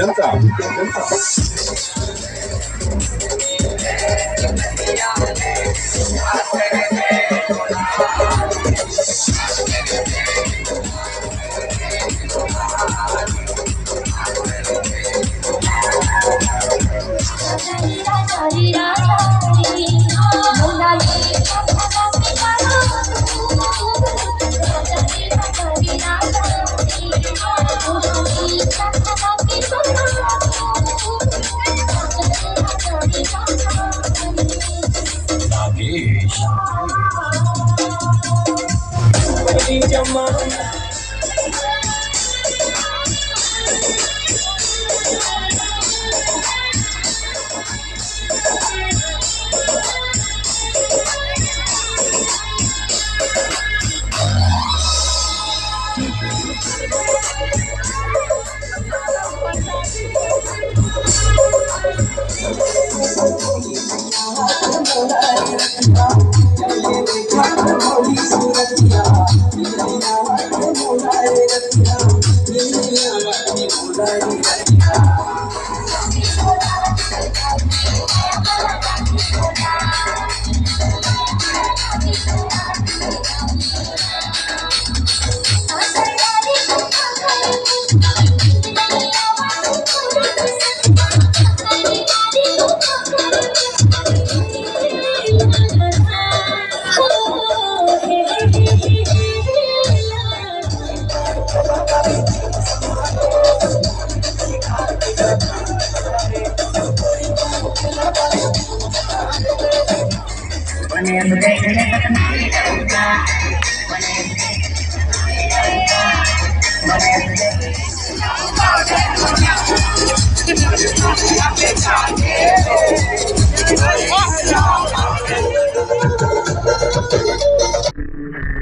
tentar, vou tentar.